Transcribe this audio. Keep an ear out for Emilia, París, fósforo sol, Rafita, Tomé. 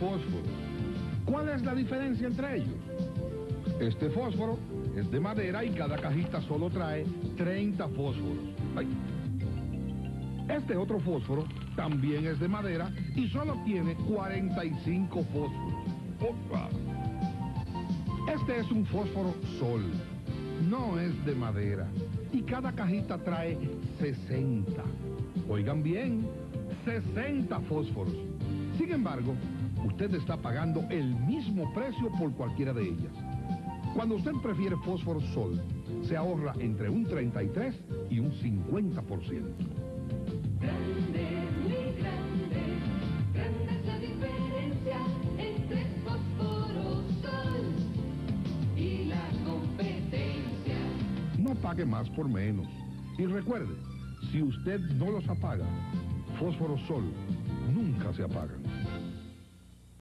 fósforo. ¿Cuál es la diferencia entre ellos? Este fósforo es de madera y cada cajita solo trae 30 fósforos. Ay. Este otro fósforo también es de madera y solo tiene 45 fósforos. ¡Opa! Este es un fósforo sol, no es de madera y cada cajita trae 60. Oigan bien, 60 fósforos. Sin embargo, usted está pagando el mismo precio por cualquiera de ellas. Cuando usted prefiere fósforo sol, se ahorra entre un 33 y un 50%. Pague más por menos. Y recuerde, si usted no los apaga, fósforo sol nunca se apagan.